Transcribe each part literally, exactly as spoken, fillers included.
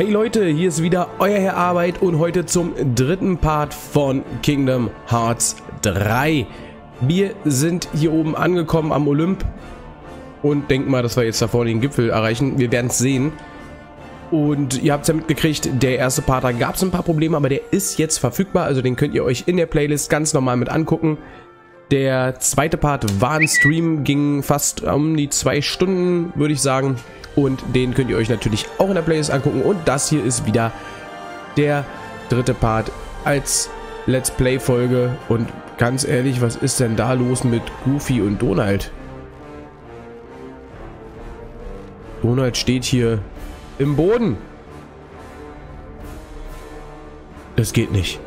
Hey Leute, hier ist wieder euer Herr Arbeit und heute zum dritten Part von Kingdom Hearts drei. Wir sind hier oben angekommen am Olymp und denken mal, dass wir jetzt da vorne den Gipfel erreichen. Wir werden es sehen. Und ihr habt es ja mitgekriegt, der erste Part, da gab es ein paar Probleme, aber der ist jetzt verfügbar. Also den könnt ihr euch in der Playlist ganz normal mit angucken. Der zweite Part war ein Stream, ging fast um die zwei Stunden, würde ich sagen. Und den könnt ihr euch natürlich auch in der Playlist angucken. Und das hier ist wieder der dritte Part als Let's Play Folge. Und ganz ehrlich, was ist denn da los mit Goofy und Donald? Donald steht hier im Boden. Das geht nicht.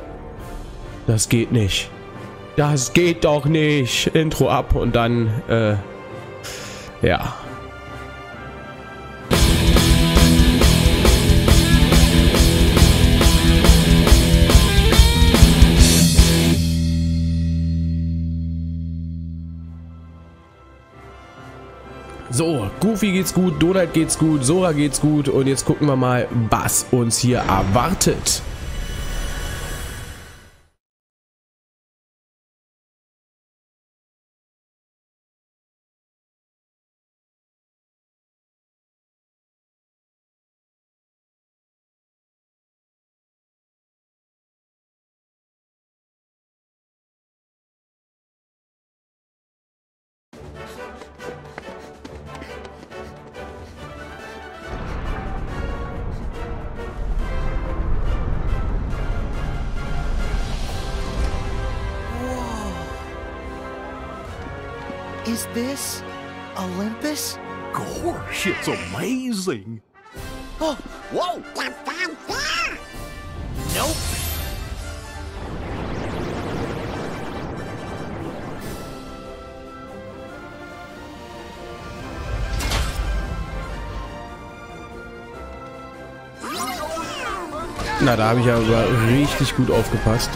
Das geht nicht. Das geht doch nicht. Intro ab und dann, äh, ja. So, Goofy geht's gut, Donald geht's gut, Sora geht's gut und jetzt gucken wir mal, was uns hier erwartet. Is this Olympus? Gosh, it's amazing! Oh, whoa! Nope. Na, da habe ich aber richtig gut aufgepasst.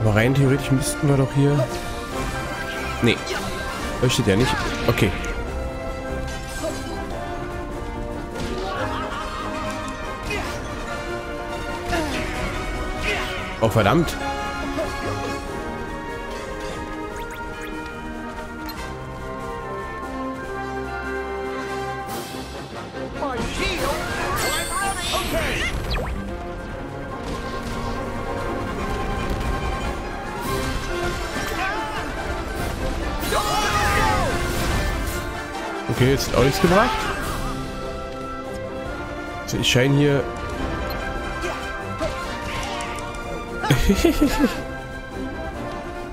Aber rein theoretisch müssten wir doch hier. Nee, das steht ja nicht. Okay. Oh, verdammt. Okay, jetzt auch nichts gebracht. Also ich scheine hier...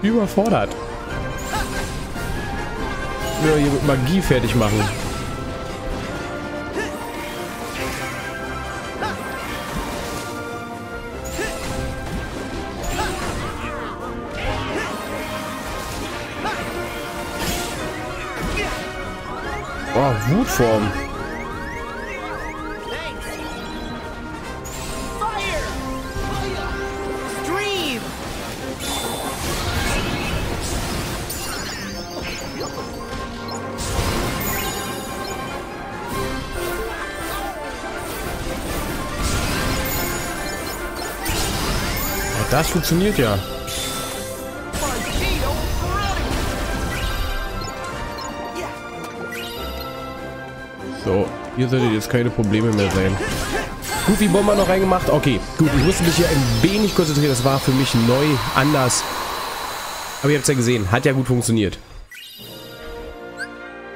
überfordert. Ja, hier mit Magie fertig machen. Oh, Wutform. Oh, das funktioniert ja. So, hier solltet jetzt keine Probleme mehr sein. Goofy Bomber noch reingemacht. Okay, gut, ich musste mich hier ein wenig konzentrieren. Das war für mich neu, anders. Aber ihr habt es ja gesehen, hat ja gut funktioniert.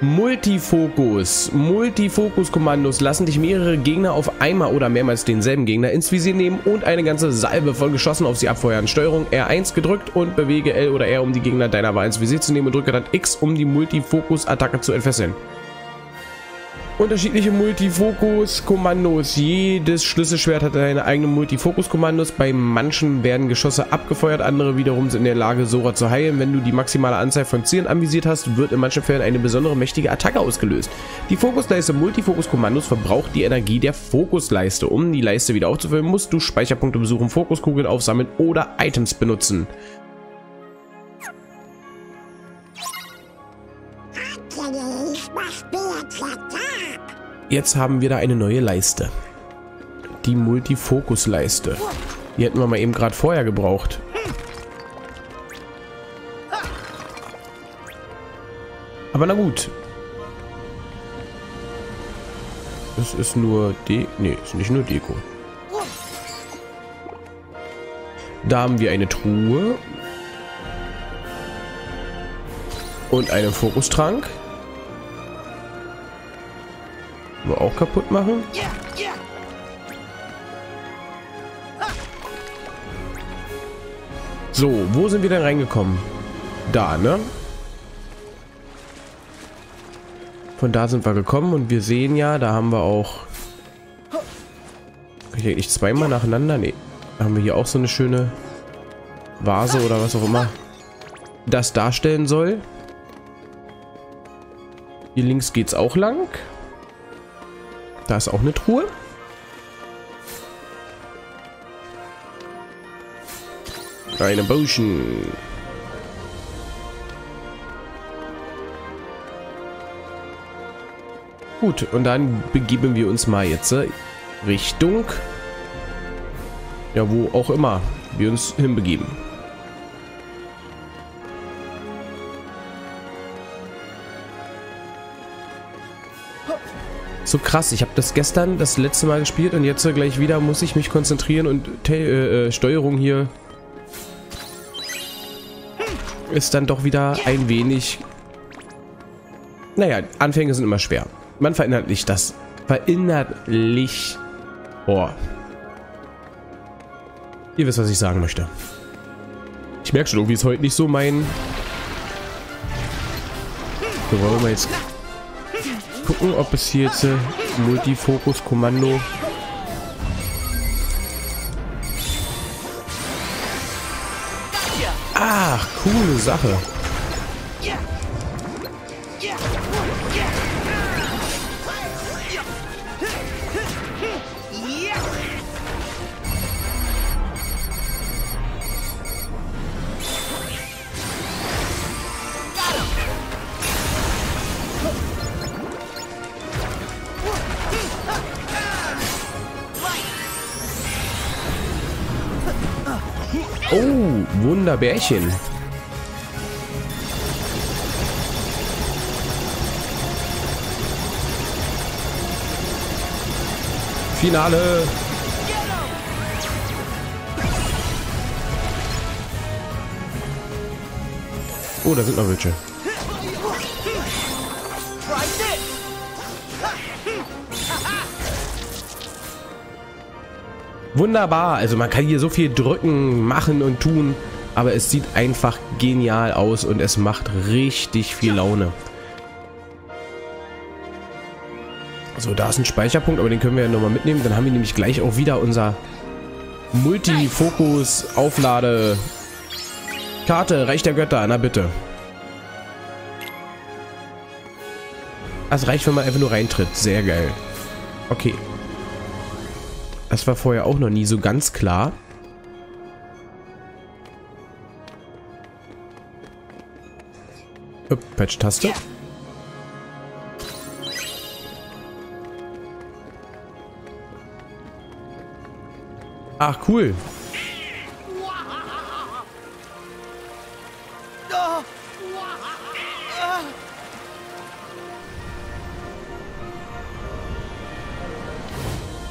Multifokus. Multifokus-Kommandos lassen dich mehrere Gegner auf einmal oder mehrmals denselben Gegner ins Visier nehmen und eine ganze Salve voll Geschossen auf sie abfeuern. Steuerung R eins gedrückt und bewege L oder R, um die Gegner deiner Wahl ins Visier zu nehmen und drücke dann X, um die Multifokus-Attacke zu entfesseln. Unterschiedliche Multifokus-Kommandos. Jedes Schlüsselschwert hat seine eigenen Multifokus-Kommandos. Bei manchen werden Geschosse abgefeuert, andere wiederum sind in der Lage, Sora zu heilen. Wenn du die maximale Anzahl von Zielen anvisiert hast, wird in manchen Fällen eine besondere mächtige Attacke ausgelöst. Die Fokusleiste Multifokus-Kommandos verbraucht die Energie der Fokusleiste. Um die Leiste wieder aufzufüllen, musst du Speicherpunkte besuchen, Fokuskugeln aufsammeln oder Items benutzen. Jetzt haben wir da eine neue Leiste. Die Multifokus-Leiste. Die hätten wir mal eben gerade vorher gebraucht. Aber na gut. Das ist nur die... Nee, ist nicht nur Deko. Da haben wir eine Truhe. Und einen Fokustrank. Wir auch kaputt machen. So, wo sind wir denn reingekommen? Da, ne? Von da sind wir gekommen und wir sehen ja, da haben wir auch... Kann ich eigentlich zweimal nacheinander? Ne. Haben wir hier auch so eine schöne Vase oder was auch immer das darstellen soll. Hier links geht's auch lang. Da ist auch eine Truhe. Eine Potion. Gut, und dann begeben wir uns mal jetzt Richtung... Ja, wo auch immer wir uns hinbegeben. So krass, ich habe das gestern das letzte Mal gespielt und jetzt gleich wieder muss ich mich konzentrieren und äh, äh, Steuerung hier ist dann doch wieder ein wenig... Naja, Anfänge sind immer schwer. Man verinnerlicht das. Verinnerlicht. Boah. Ihr wisst, was ich sagen möchte. Ich merke schon, irgendwie ist heute nicht so mein... So, wollen wir jetzt... gucken, ob es hier jetzt äh, Multifokus-Kommando. Ach, coole Sache. Oh, Wunderbärchen. Finale. Oh, da sind noch Wünsche. Wunderbar, also man kann hier so viel drücken, machen und tun, aber es sieht einfach genial aus und es macht richtig viel Laune. So, da ist ein Speicherpunkt, aber den können wir ja nochmal mitnehmen. Dann haben wir nämlich gleich auch wieder unser Multifokus-Auflade-Karte, Reich der Götter, na bitte. Das reicht, wenn man einfach nur reintritt, sehr geil. Okay. Das war vorher auch noch nie so ganz klar. Öpp, Patch-Taste. Ach, cool.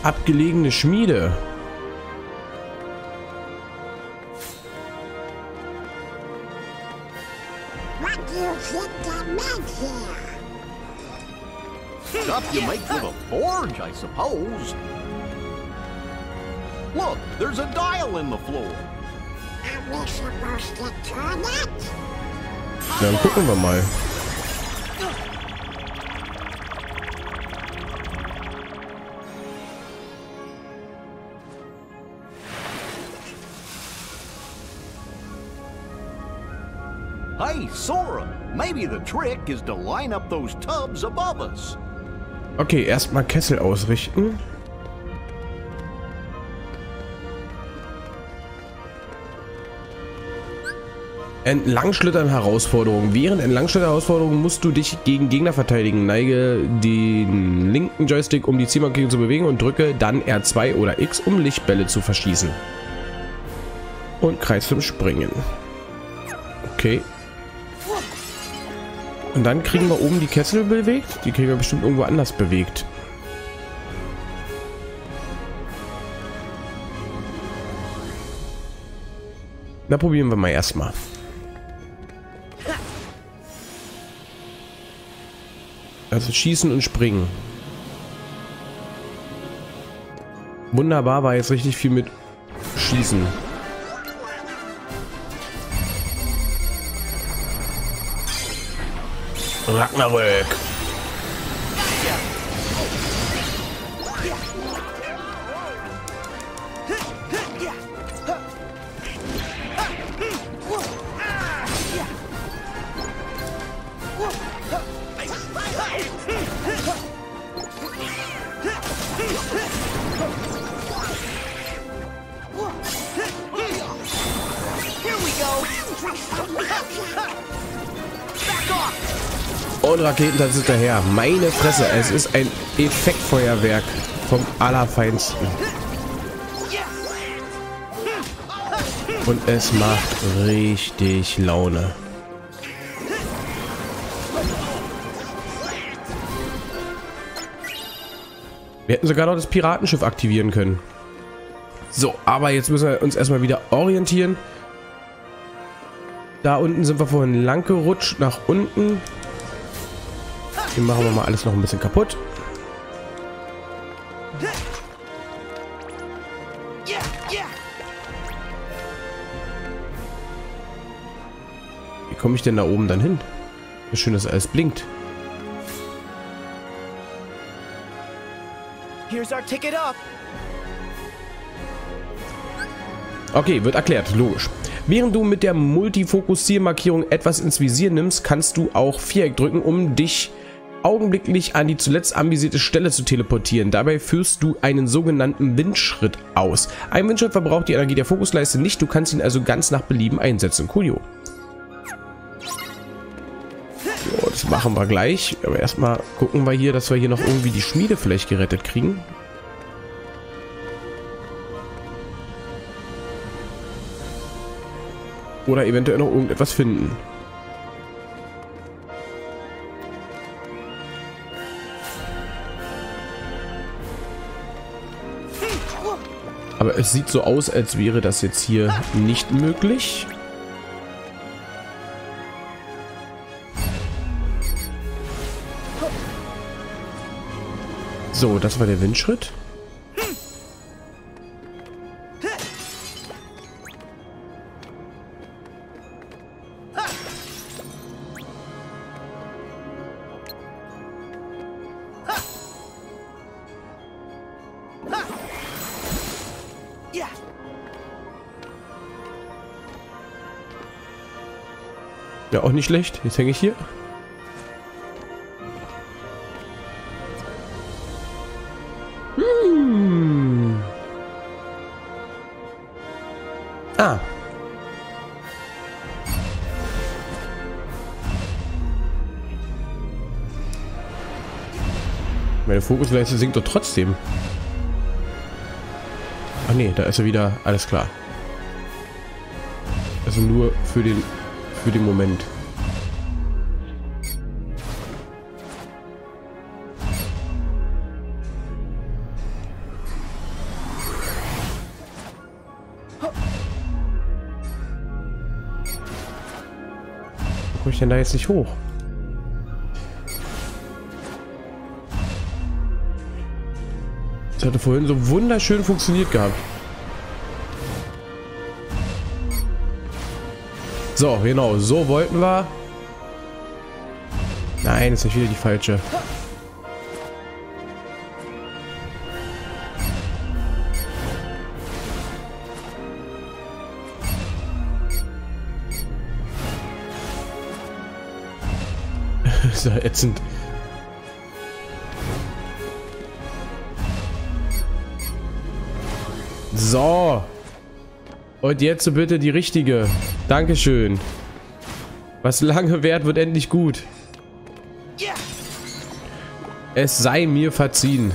Abgelegene Schmiede. Dann gucken wir mal. Okay, erstmal Kessel ausrichten. Entlangschlittern-Herausforderung. Während Entlangschlittern-Herausforderung musst du dich gegen Gegner verteidigen. Neige den linken Joystick, um die Zielmarkierung zu bewegen und drücke dann R zwei oder X, um Lichtbälle zu verschießen. Und Kreis fünf springen. Okay. Und dann kriegen wir oben die Kessel bewegt. Die kriegen wir bestimmt irgendwo anders bewegt. Na, probieren wir mal erstmal. Also schießen und springen. Wunderbar, war jetzt richtig viel mit Schießen. Ragnarök. Und Raketentanz hinterher. Meine Fresse, es ist ein Effektfeuerwerk vom Allerfeinsten. Und es macht richtig Laune. Wir hätten sogar noch das Piratenschiff aktivieren können. So, aber jetzt müssen wir uns erstmal wieder orientieren. Da unten sind wir vorhin lang gerutscht, nach unten. Hier machen wir mal alles noch ein bisschen kaputt. Wie komme ich denn da oben dann hin? Wie schön, dass alles blinkt. Okay, wird erklärt, logisch. Während du mit der Multifokus-Zielmarkierung etwas ins Visier nimmst, kannst du auch Viereck drücken, um dich augenblicklich an die zuletzt anvisierte Stelle zu teleportieren. Dabei führst du einen sogenannten Windschritt aus. Ein Windschritt verbraucht die Energie der Fokusleiste nicht, du kannst ihn also ganz nach Belieben einsetzen. Coolio. So, das machen wir gleich. Aber erstmal gucken wir hier, dass wir hier noch irgendwie die Schmiede vielleicht gerettet kriegen. Oder eventuell noch irgendetwas finden. Aber es sieht so aus, als wäre das jetzt hier nicht möglich. So, das war der Windschritt. Ja, auch nicht schlecht. Jetzt hänge ich hier. Hm. Ah. Meine Fokusleiste sinkt doch trotzdem. Ach nee, da ist er wieder. Alles klar. Also nur für den... für den Moment. Wo komme ich denn da jetzt nicht hoch? Das hatte vorhin so wunderschön funktioniert gehabt. So, genau, so wollten wir. Nein, ist nicht wieder die falsche. Das ist ja ätzend. So. Und jetzt bitte die richtige. Dankeschön. Was lange währt, wird endlich gut. Es sei mir verziehen.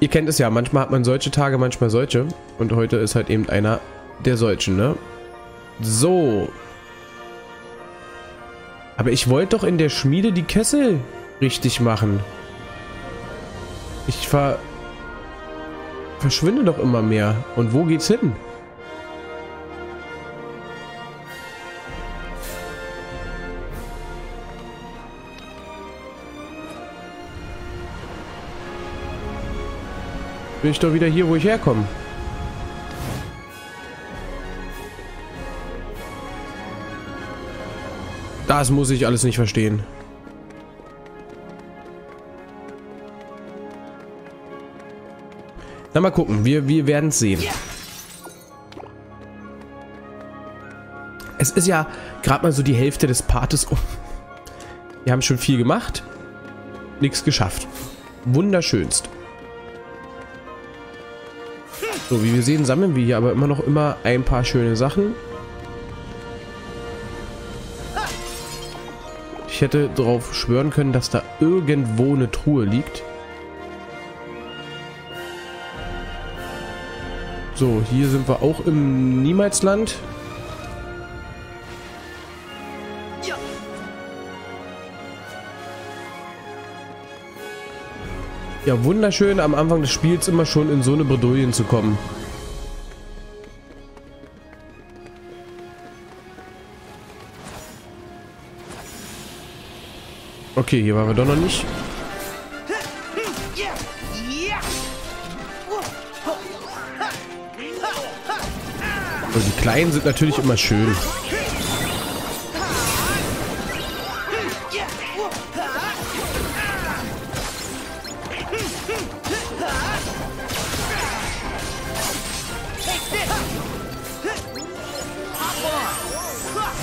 Ihr kennt es ja, manchmal hat man solche Tage, manchmal solche. Und heute ist halt eben einer der solchen, ne? So. Aber ich wollte doch in der Schmiede die Kessel richtig machen. Ich ver... verschwinde doch immer mehr. Und wo geht's hin? Bin ich doch wieder hier, wo ich herkomme. Das muss ich alles nicht verstehen. Na, mal gucken. Wir, wir werden es sehen. Es ist ja gerade mal so die Hälfte des Partes um. Wir haben schon viel gemacht. Nichts geschafft. Wunderschönst. So, wie wir sehen, sammeln wir hier aber immer noch immer ein paar schöne Sachen. Ich hätte darauf schwören können, dass da irgendwo eine Truhe liegt. So, hier sind wir auch im Niemalsland. Ja, wunderschön, am Anfang des Spiels immer schon in so eine Bredouille zu kommen. Okay, hier waren wir doch noch nicht. Und die Kleinen sind natürlich immer schön.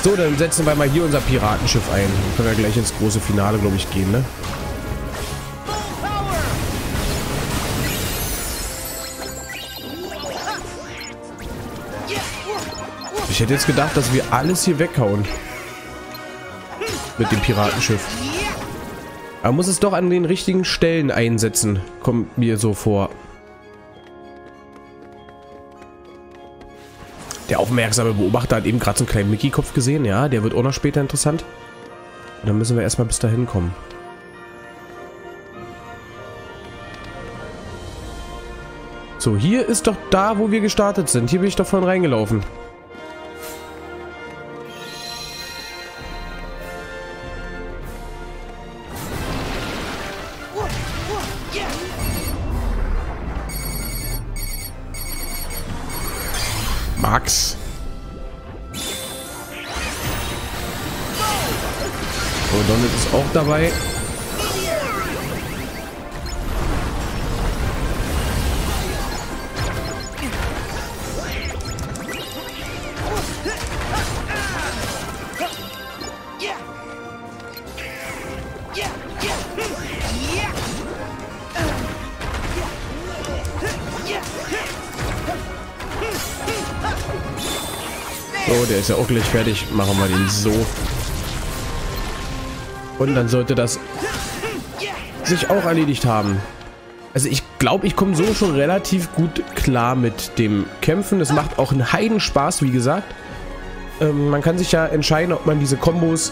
So, dann setzen wir mal hier unser Piratenschiff ein. Dann können wir gleich ins große Finale, glaube ich, gehen, ne? Ich hätte jetzt gedacht, dass wir alles hier weghauen. Mit dem Piratenschiff. Aber muss es doch an den richtigen Stellen einsetzen. Kommt mir so vor. Der aufmerksame Beobachter hat eben gerade so einen kleinen Mickey-Kopf gesehen. Ja, der wird auch noch später interessant. Und dann müssen wir erstmal bis dahin kommen. So, hier ist doch da, wo wir gestartet sind. Hier bin ich doch vorhin reingelaufen. Max. So, Donald ist auch dabei. Oh, der ist ja auch gleich fertig. Machen wir den so. Und dann sollte das sich auch erledigt haben. Also ich glaube, ich komme so schon relativ gut klar mit dem Kämpfen. Das macht auch einen Heidenspaß, wie gesagt. Ähm, man kann sich ja entscheiden, ob man diese Kombos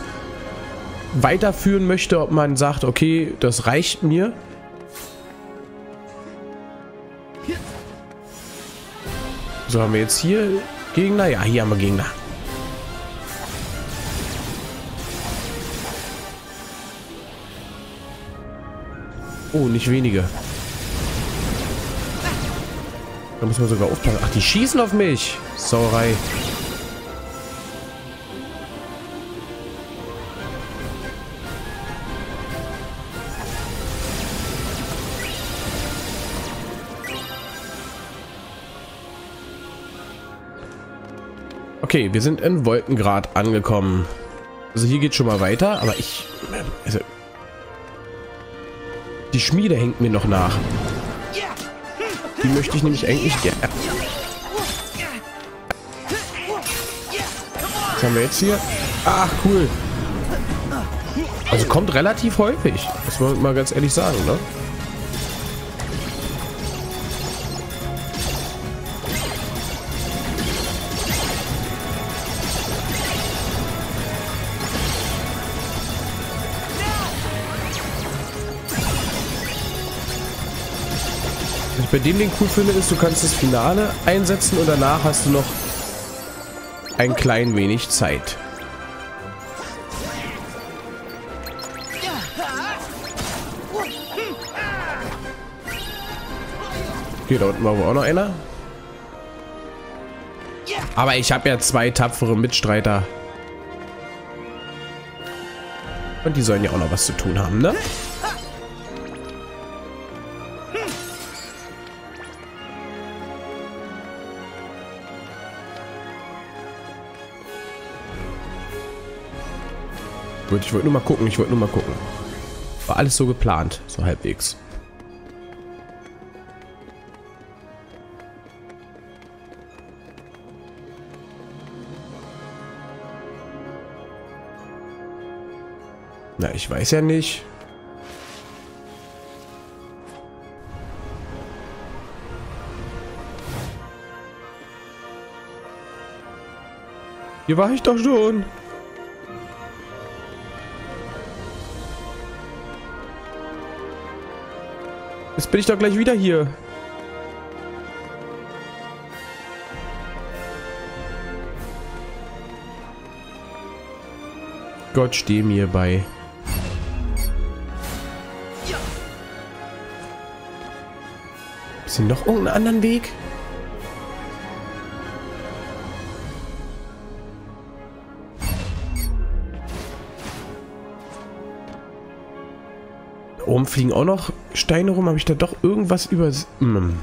weiterführen möchte. Ob man sagt, okay, das reicht mir. So, haben wir jetzt hier... Gegner? Ja, hier haben wir Gegner. Oh, nicht wenige. Da müssen wir sogar aufpassen. Ach, die schießen auf mich. Sauerei. Okay, wir sind in Wolkengrad angekommen. Also hier geht schon mal weiter, aber ich... Also, die Schmiede hängt mir noch nach. Die möchte ich nämlich eigentlich gerne... Was haben wir jetzt hier? Ach, cool. Also kommt relativ häufig. Das muss man mal ganz ehrlich sagen, ne? Was ich bei dem Ding cool finde, ist, du kannst das Finale einsetzen und danach hast du noch ein klein wenig Zeit. Hier, da unten war wohl auch noch einer. Aber ich habe ja zwei tapfere Mitstreiter. Und die sollen ja auch noch was zu tun haben, ne? Ich wollte nur mal gucken, ich wollte nur mal gucken. War alles so geplant, so halbwegs. Na, ich weiß ja nicht. Hier war ich doch schon. Jetzt bin ich doch gleich wieder hier. Gott steh mir bei. Ist hier noch irgendeinen anderen Weg? Oben fliegen auch noch Steine rum. Habe ich da doch irgendwas über... Hm.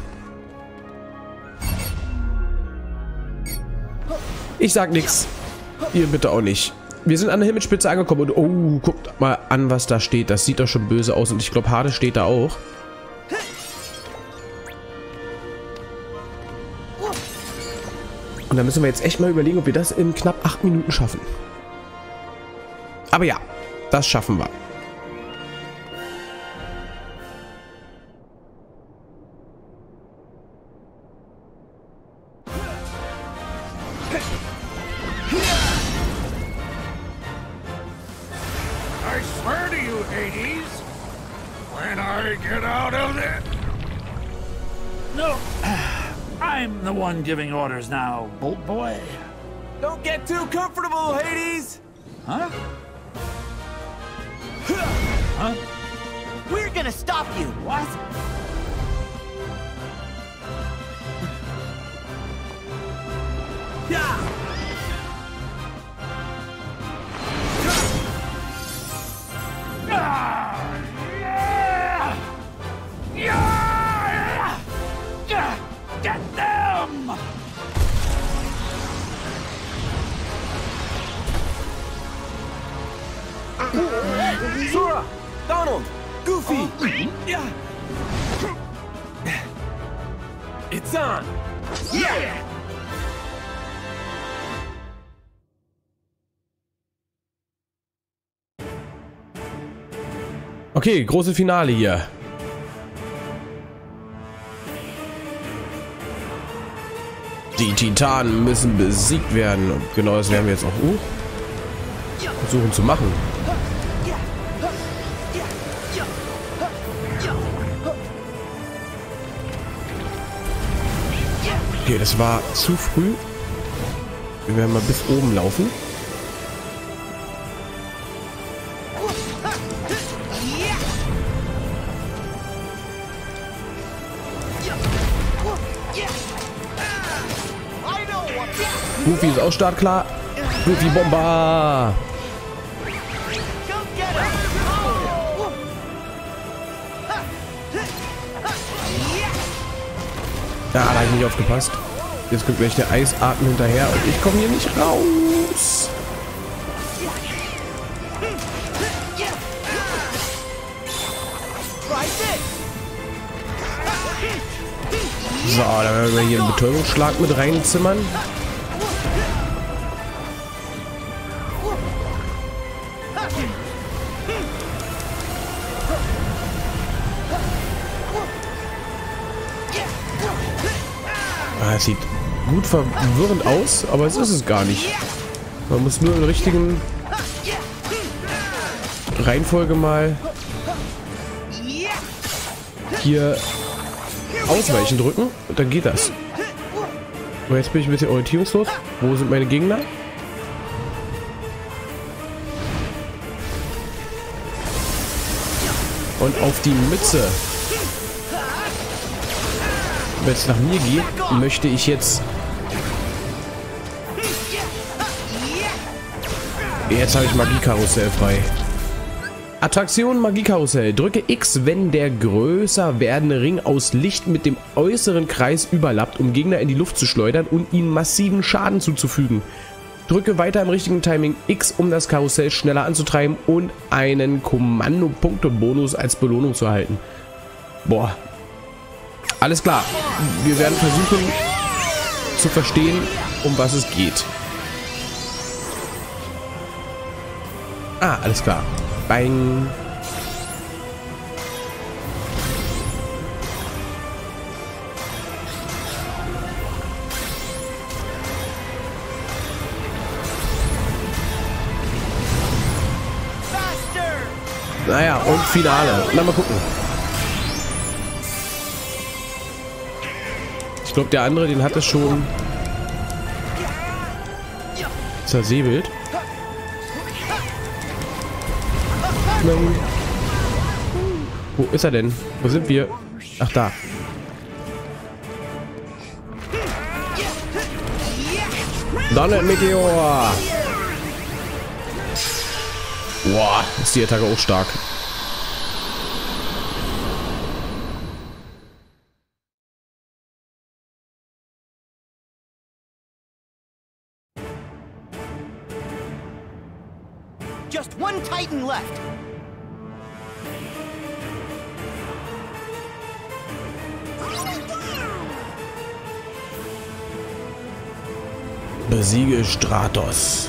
Ich sag nichts. Ihr bitte auch nicht. Wir sind an der Himmelsspitze angekommen und... Oh, guckt mal an, was da steht. Das sieht doch schon böse aus. Und ich glaube, Hades steht da auch. Und da müssen wir jetzt echt mal überlegen, ob wir das in knapp acht Minuten schaffen. Aber ja, das schaffen wir. Giving orders now, Bolt Boy. Don't get too comfortable, Hades. Huh? Huh? We're gonna stop you. What? Yeah. Sora, Donald, Goofy. Yeah. It's on. Yeah. Okay, große Finale hier. Die Titanen müssen besiegt werden. Und genau das werden wir jetzt auch versuchen zu machen. Okay, das war zu früh. Wir werden mal bis oben laufen. Goofy ist auch startklar. Goofy Bomber! Ja, da habe ich nicht aufgepasst. Jetzt kommt gleich der Eisatmen hinterher und ich komme hier nicht raus. So, dann werden wir hier einen Betäubungsschlag mit reinzimmern. Ah, es sieht gut verwirrend aus, aber es ist es gar nicht. Man muss nur in der richtigen Reihenfolge mal hier ausweichen drücken und dann geht das. Und jetzt bin ich ein bisschen orientierungslos. Wo sind meine Gegner? Und auf die Mütze. Wenn es nach mir geht, möchte ich jetzt... Jetzt habe ich Magie-Karussell frei. Attraktion Magie-Karussell. Drücke X, wenn der größer werdende Ring aus Licht mit dem äußeren Kreis überlappt, um Gegner in die Luft zu schleudern und ihnen massiven Schaden zuzufügen. Drücke weiter im richtigen Timing X, um das Karussell schneller anzutreiben und einen Kommando-Punkte-Bonus als Belohnung zu erhalten. Boah. Alles klar. Wir werden versuchen zu verstehen, um was es geht. Ah, alles klar. Bang. Naja, und Finale. Na, mal gucken. Ich glaube, der andere, den hat es schon zersäbelt. Wo ist er denn? Wo sind wir? Ach, da. Donald Meteor! Boah, ist die Attacke auch stark. Just one Titan left. Besiege Stratos.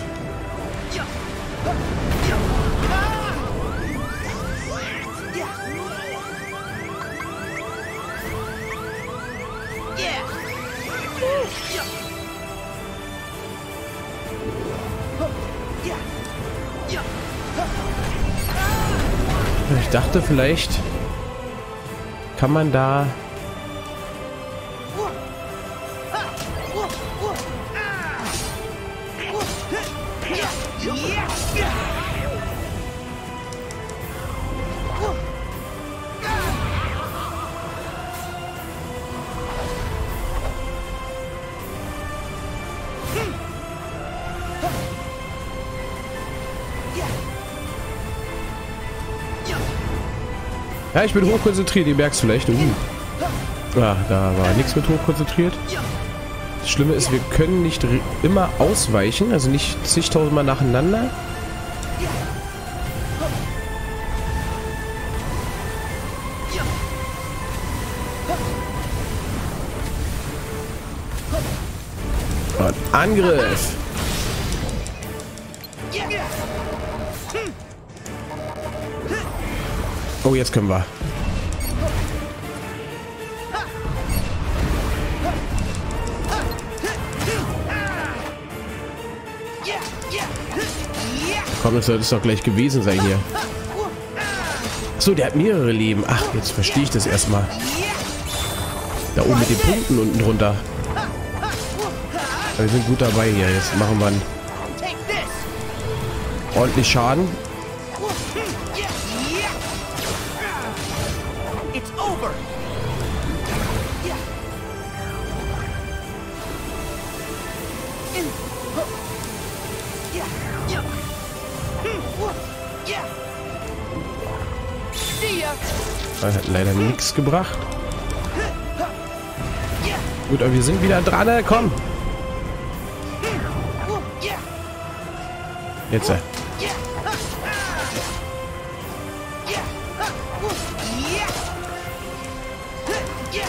Ich dachte, vielleicht kann man da... Ja, ich bin hochkonzentriert, ihr merkt es vielleicht. Uh. Ah, da war nichts mit hochkonzentriert. Das Schlimme ist, wir können nicht immer ausweichen, also nicht zigtausendmal nacheinander. Und Angriff! Oh, jetzt können wir. Komm, das sollte es doch gleich gewesen sein hier. So, der hat mehrere Leben. Ach, jetzt verstehe ich das erstmal. Da oben mit den Punkten unten drunter. Wir sind gut dabei hier. Jetzt machen wir einen ordentlich Schaden. Das hat leider nichts gebracht. Gut, aber wir sind wieder dran. Komm! Jetzt.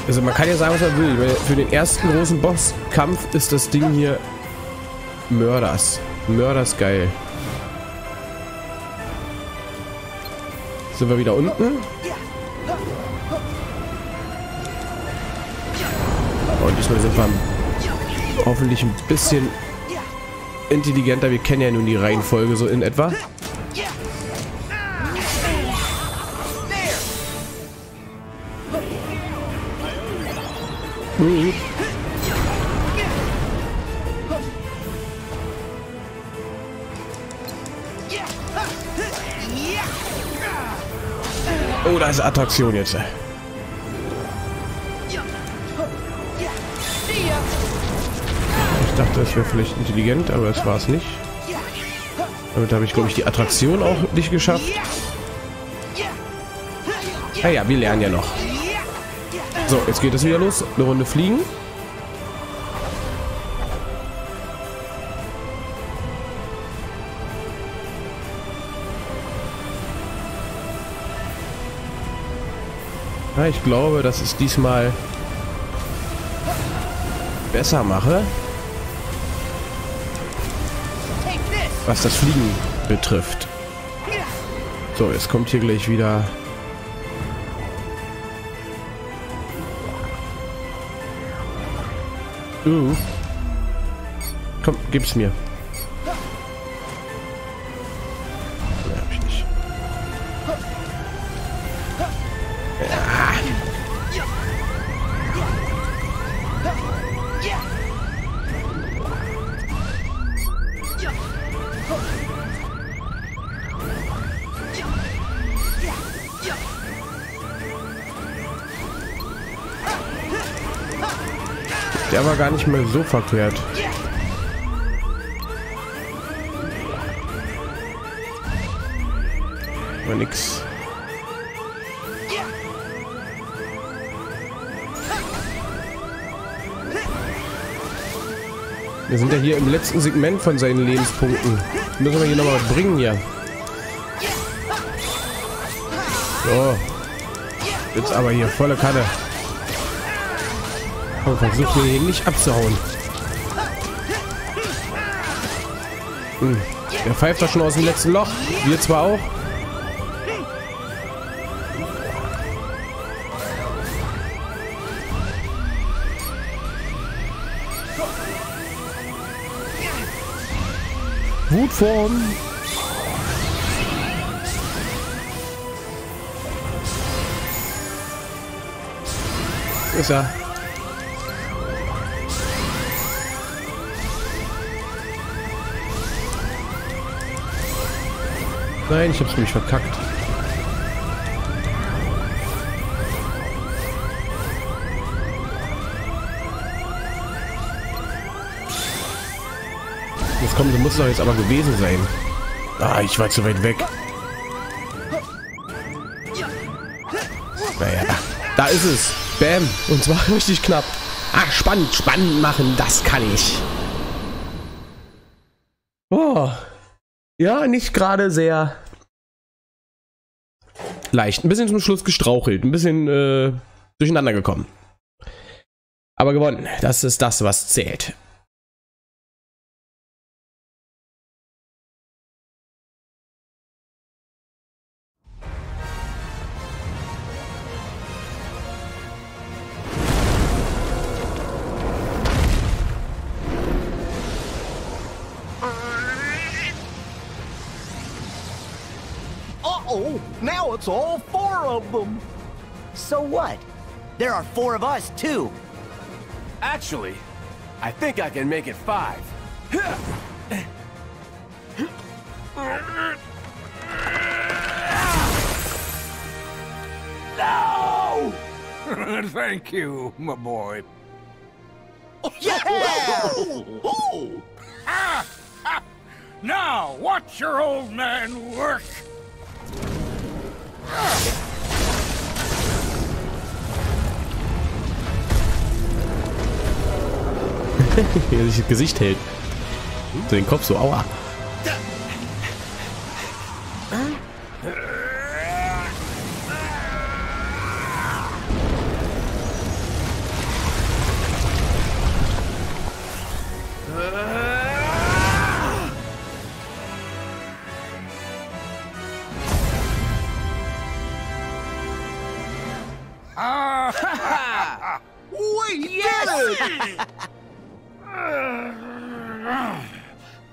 Also man kann ja sagen, was man will. Für den ersten großen Bosskampf ist das Ding hier Mörders. Mörders geil. Sind wir wieder unten? Und diesmal sind wir Hoffentlich ein bisschen intelligenter. Wir kennen ja nun die Reihenfolge so in etwa. Mhm. Oh, da ist Attraktion jetzt. Ich dachte, das wäre vielleicht intelligent, aber das war es nicht. Damit habe ich, glaube ich, die Attraktion auch nicht geschafft. Naja, wir lernen ja noch. So, jetzt geht es wieder los. Eine Runde fliegen. Ja, ich glaube, dass ich diesmal besser mache, was das Fliegen betrifft. So, jetzt kommt hier gleich wieder... Uh. Komm, gib's mir. Nee, hab ich nicht. Der war gar nicht mehr so verkehrt. Aber nix. Wir sind ja hier im letzten Segment von seinen Lebenspunkten. Müssen wir hier nochmal was bringen hier. So. Jetzt aber hier volle Kanne. Und versucht mir hier nicht abzuhauen. Hm. Der pfeift da schon aus dem letzten Loch. Wir zwar auch. Gut Form. Ist er. Nein, ich hab's mich verkackt. Jetzt komm, du musst doch jetzt aber gewesen sein. Ah, ich war zu weit weg. Naja, da ist es. Bam. Und zwar richtig knapp. Ach, spannend, spannend machen, das kann ich. Oh. Ja, nicht gerade sehr leicht. Ein bisschen zum Schluss gestrauchelt, ein bisschen äh, durcheinander gekommen. Aber gewonnen. Das ist das, was zählt. Now it's all four of them. So what? There are four of us too. Actually, I think I can make it five. No! Thank you, my boy. Yeah! Oh! Ah! Ah! Now, watch your old man work. Wie er sich das Gesicht hält. Den Kopf so, aua.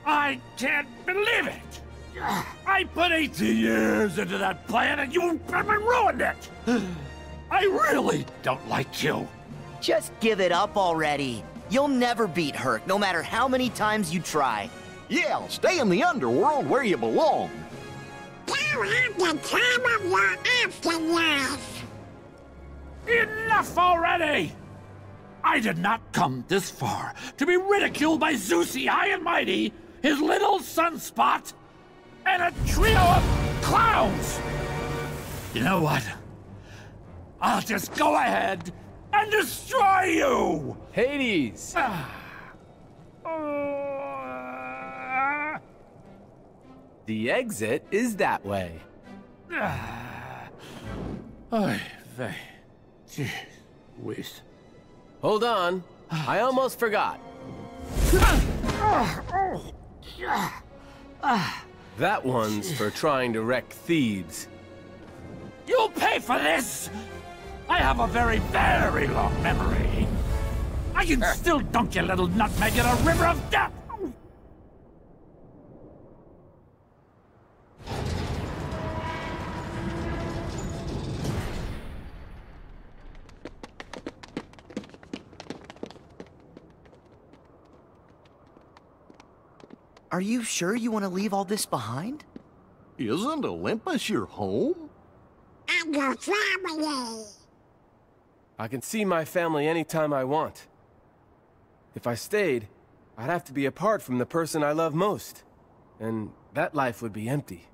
I can't believe it! I put eighteen years into that plan and you ruined it! I really don't like you! Just give it up already. You'll never beat Herc, no matter how many times you try. Yeah, stay in the underworld where you belong. You have the time of your afterlife. Enough already! I did not come this far to be ridiculed by Zeusy High and Mighty, his little sunspot, and a trio of clowns! You know what? I'll just go ahead and destroy you! Hades! The exit is that way. Hold on. I almost forgot. That one's for trying to wreck Thebes. You'll pay for this! I have a very, very long memory. I can still dunk your little nutmeg in a river of death! Are you sure you want to leave all this behind? Isn't Olympus your home? I'm your family! I can see my family anytime I want. If I stayed, I'd have to be apart from the person I love most, and that life would be empty.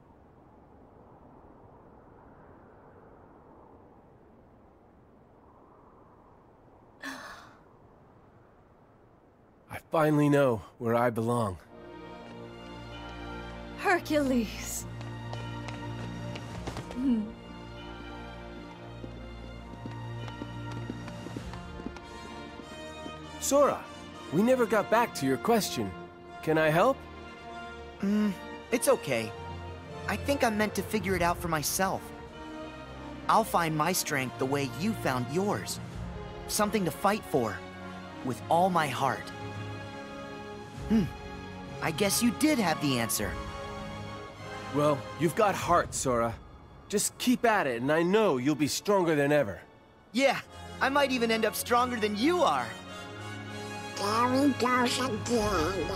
I finally know where I belong. Hercules. Hmm. Sora, we never got back to your question. Can I help? Hmm, it's okay. I think I'm meant to figure it out for myself. I'll find my strength the way you found yours. Something to fight for, with all my heart. Hmm, I guess you did have the answer. Well, you've got heart, Sora. Just keep at it, and I know you'll be stronger than ever. Yeah, I might even end up stronger than you are. There he goes again.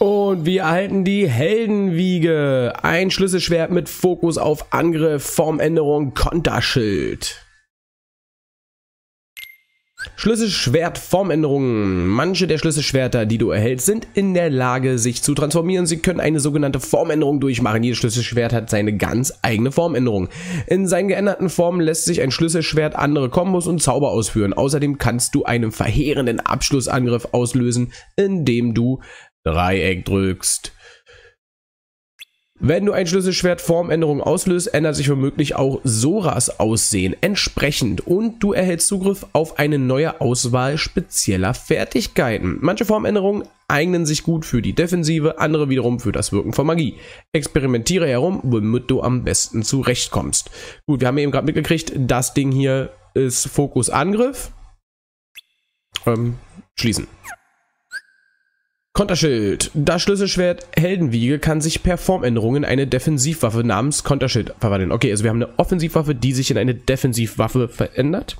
Und wir erhalten die Heldenwiege. Ein Schlüsselschwert mit Fokus auf Angriff, Formänderung, Konterschild. Schlüsselschwert Formänderungen. Manche der Schlüsselschwerter, die du erhältst, sind in der Lage, sich zu transformieren. Sie können eine sogenannte Formänderung durchmachen. Jedes Schlüsselschwert hat seine ganz eigene Formänderung. In seinen geänderten Formen lässt sich ein Schlüsselschwert andere Kombos und Zauber ausführen. Außerdem kannst du einen verheerenden Abschlussangriff auslösen, indem du Dreieck drückst. Wenn du ein Schlüsselschwert Formänderung auslöst, ändert sich womöglich auch Soras Aussehen entsprechend und du erhältst Zugriff auf eine neue Auswahl spezieller Fertigkeiten. Manche Formänderungen eignen sich gut für die Defensive, andere wiederum für das Wirken von Magie. Experimentiere herum, womit du am besten zurechtkommst. Gut, wir haben eben gerade mitgekriegt, das Ding hier ist Fokus Angriff. Ähm, schließen. Konterschild. Das Schlüsselschwert Heldenwiege kann sich per Formänderung in eine Defensivwaffe namens Konterschild verwandeln. Okay, also wir haben eine Offensivwaffe, die sich in eine Defensivwaffe verändert.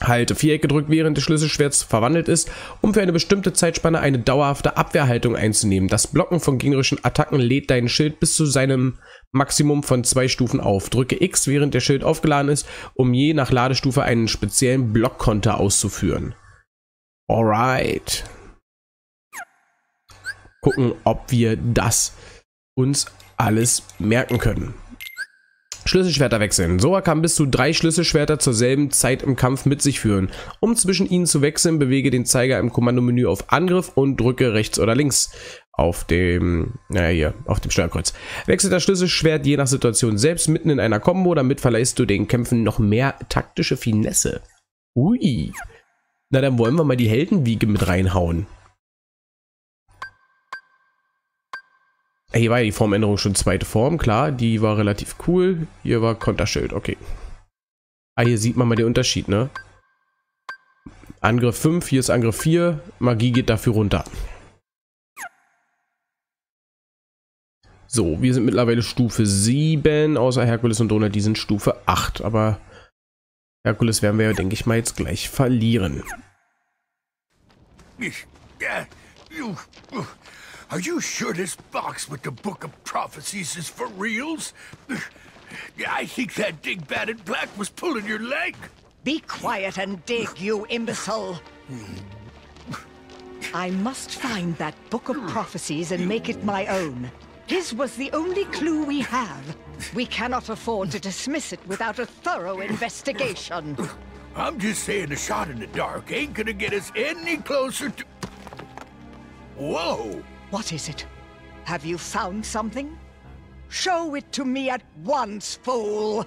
Halte Viereck gedrückt, während des Schlüsselschwerts verwandelt ist, um für eine bestimmte Zeitspanne eine dauerhafte Abwehrhaltung einzunehmen. Das Blocken von gegnerischen Attacken lädt deinen Schild bis zu seinem Maximum von zwei Stufen auf. Drücke X, während der Schild aufgeladen ist, um je nach Ladestufe einen speziellen Blockkonter auszuführen. Alright. Gucken, ob wir das uns alles merken können. Schlüsselschwerter wechseln. Sora kann bis zu drei Schlüsselschwerter zur selben Zeit im Kampf mit sich führen. Um zwischen ihnen zu wechseln, bewege den Zeiger im Kommandomenü auf Angriff und drücke rechts oder links auf dem, naja hier, auf dem Steuerkreuz. Wechselt das Schlüsselschwert je nach Situation selbst mitten in einer Kombo, damit verleihst du den Kämpfen noch mehr taktische Finesse. Ui. Na, dann wollen wir mal die Heldenwiege mit reinhauen. Hier war ja die Formänderung schon zweite Form, klar. Die war relativ cool. Hier war Konterschild, okay. Ah, hier sieht man mal den Unterschied, ne? Angriff fünf, hier ist Angriff vier. Magie geht dafür runter. So, wir sind mittlerweile Stufe sieben, außer Herkules und Donald, die sind Stufe acht. Aber Herkules werden wir ja, denke ich mal, jetzt gleich verlieren. Are you sure this box with the Book of Prophecies is for reals? Yeah, I think that dingbat in black was pulling your leg. Be quiet and dig, you imbecile. I must find that Book of Prophecies and make it my own. His was the only clue we have. We cannot afford to dismiss it without a thorough investigation. I'm just saying a shot in the dark ain't gonna get us any closer to... Whoa! What is it? Have you found something? Show it to me at once, fool!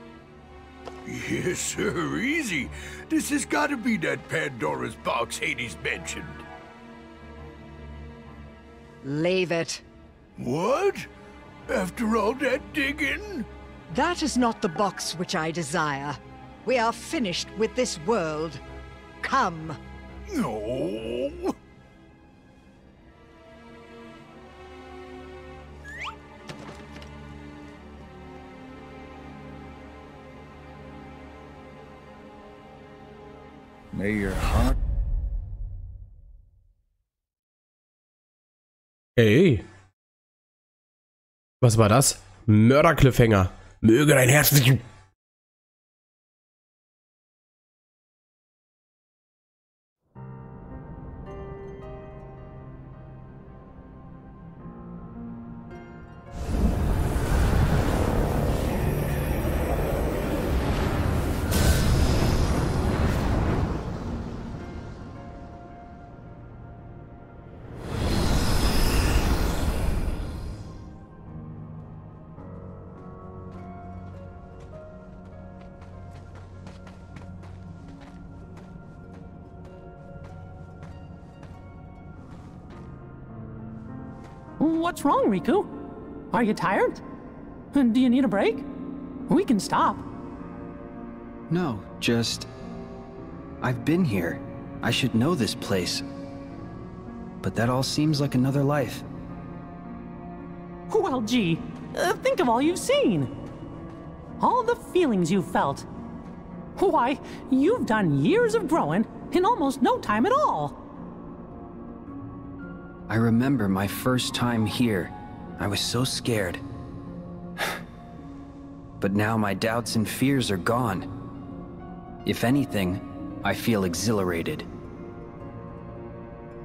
Yes, sir, easy. This has got to be that Pandora's box Hades mentioned. Leave it. What? After all that digging? That is not the box which I desire. We are finished with this world. Come. No. Hey. Was war das? Mörder-Cliffhanger. Möge dein Herz nicht... What's wrong, Riku? Are you tired? Do you need a break? We can stop. No, just... I've been here. I should know this place. But that all seems like another life. Well, gee, uh, think of all you've seen. All the feelings you've felt. Why, you've done years of growing in almost no time at all. I remember my first time here. I was so scared. But now my doubts and fears are gone. If anything, I feel exhilarated.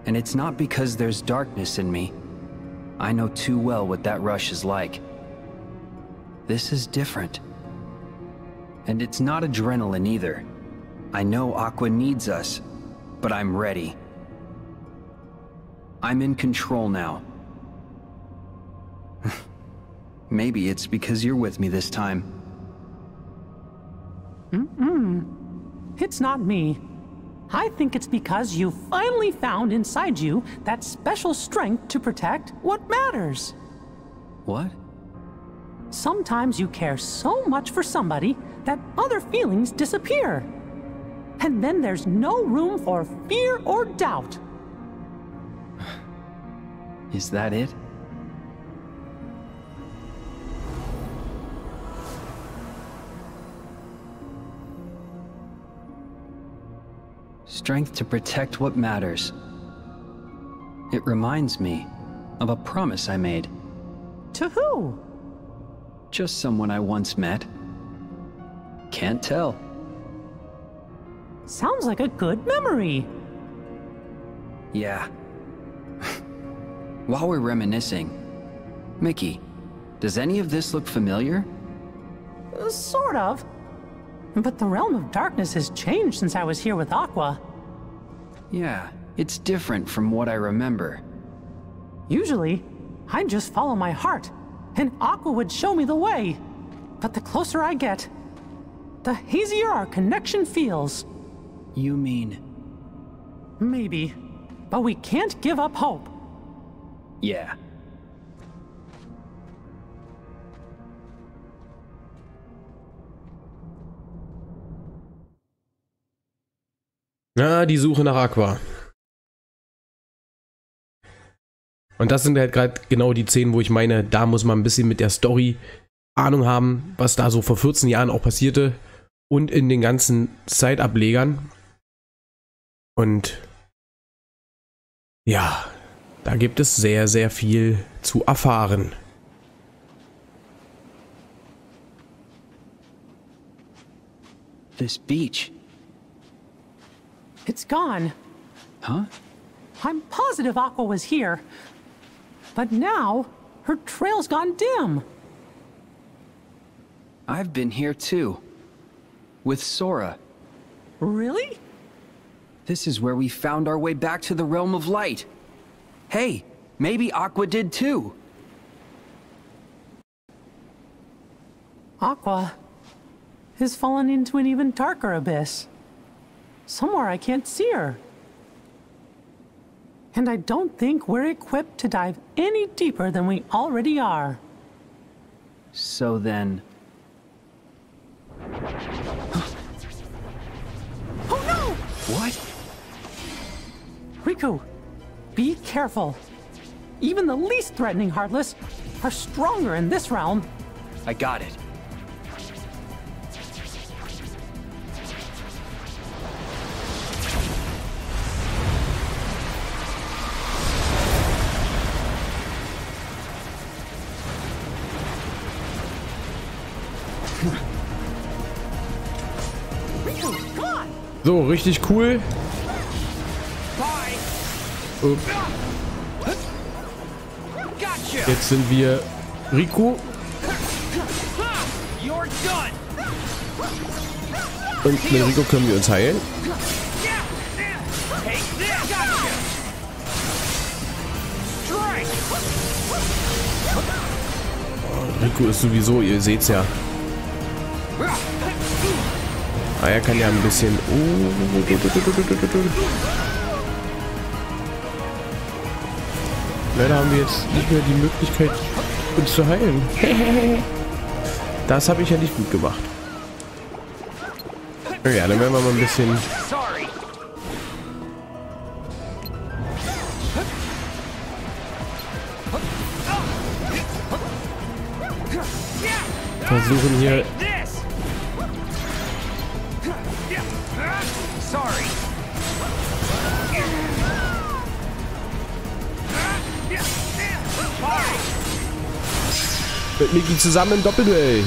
And it's not because there's darkness in me. I know too well what that rush is like. This is different. And it's not adrenaline either. I know Aqua needs us, but I'm ready. I'm in control now. Maybe it's because you're with me this time. Mm-mm. It's not me. I think it's because you finally found inside you that special strength to protect what matters. What? Sometimes you care so much for somebody that other feelings disappear. And then there's no room for fear or doubt. Is that it? Strength to protect what matters. It reminds me of a promise I made. To who? Just someone I once met. Can't tell. Sounds like a good memory. Yeah. While we're reminiscing, Mickey, does any of this look familiar? Uh, sort of. But the Realm of Darkness has changed since I was here with Aqua. Yeah, it's different from what I remember. Usually, I'd just follow my heart, and Aqua would show me the way. But the closer I get, the hazier our connection feels. You mean? Maybe, but we can't give up hope. Yeah. Na, ah, die Suche nach Aqua. Und das sind halt gerade genau die Szenen, wo ich meine, da muss man ein bisschen mit der Story Ahnung haben, was da so vor vierzehn Jahren auch passierte und in den ganzen Zeitablegern. Und ja, da gibt es sehr, sehr viel zu erfahren. This beach. It's gone. Huh? I'm positive Aqua was here. But now, her trail's gone dim. I've been here too. With Sora. Really? This is where we found our way back to the Realm of Light. Hey, maybe Aqua did too. Aqua has fallen into an even darker abyss. Somewhere I can't see her. And I don't think we're equipped to dive any deeper than we already are. So then... Oh no! What? Riku, be careful. Even the least threatening Heartless are stronger in this realm. I got it. So, richtig cool. Upp. Jetzt sind wir Riku. Und mit Riku können wir uns heilen. Oh, Riku ist sowieso, ihr seht's ja. Ah, er kann ja ein bisschen... Leider haben wir jetzt nicht mehr die Möglichkeit, uns zu heilen. Das habe ich ja nicht gut gemacht. Ja, dann werden wir mal ein bisschen... versuchen hier... mit Mickey zusammen im Doppelduell.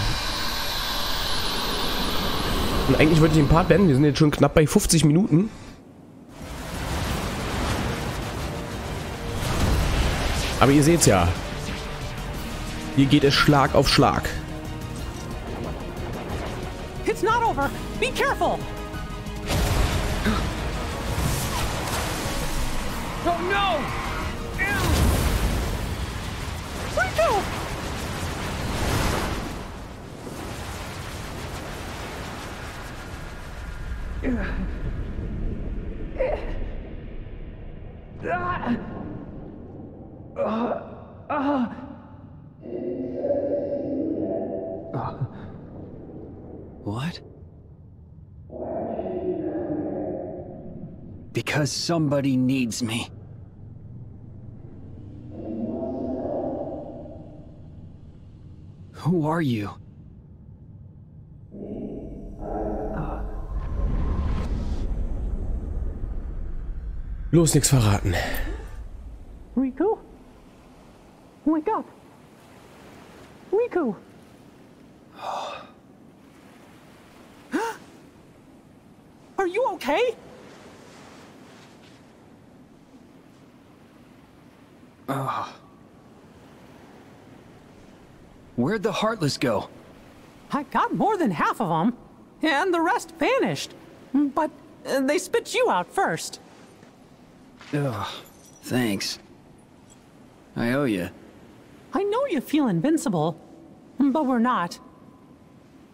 Und eigentlich wollte ich den Part beenden. Wir sind jetzt schon knapp bei fünfzig Minuten. Aber ihr seht's ja. Hier geht es Schlag auf Schlag. It's not over. Be careful. Oh no. Riku! What? Because somebody needs me. Who are you? Bloß nichts verraten. Riku? Wake up! Riku! Are you okay? Oh. Where'd the Heartless go? I got more than half of them, and the rest vanished. But uh, they spit you out first. Ugh, thanks. I owe you. I know you feel invincible, but we're not.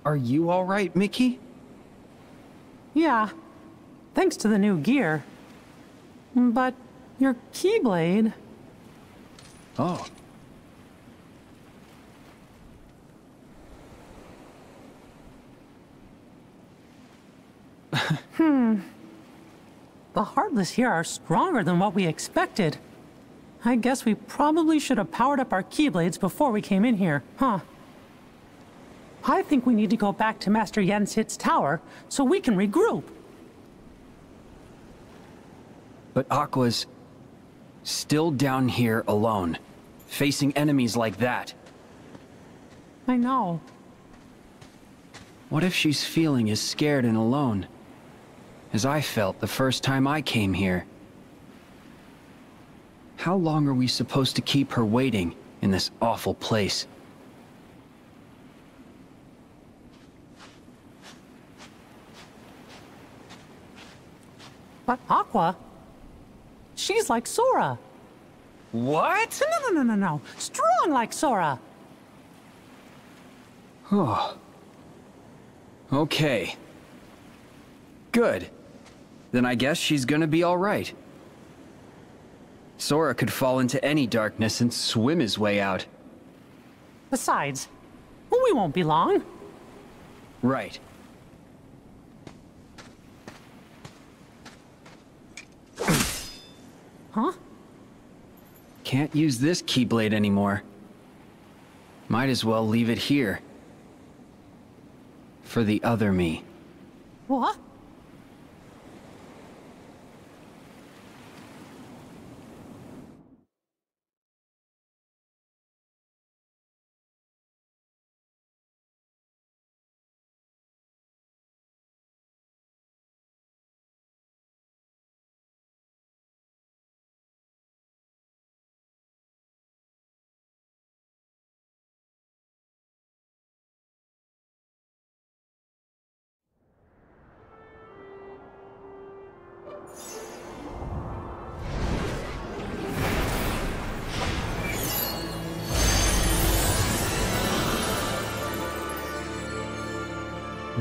Are you all right, Mickey? Yeah, thanks to the new gear. But your Keyblade... Oh. Hmm. The Heartless here are stronger than what we expected. I guess we probably should have powered up our Keyblades before we came in here, huh? I think we need to go back to Master Yen Sid's tower so we can regroup. But Aqua's still down here alone, facing enemies like that. I know. What if she's feeling as scared and alone as I felt the first time I came here? How long are we supposed to keep her waiting in this awful place? But Aqua, she's like Sora. What? No, no, no, no, no. Strong like Sora. Oh. Okay. Good. Then I guess she's gonna be all right. Sora could fall into any darkness and swim his way out. Besides, we won't be long. Right. Huh? Can't use this Keyblade anymore. Might as well leave it here. For the other me. What?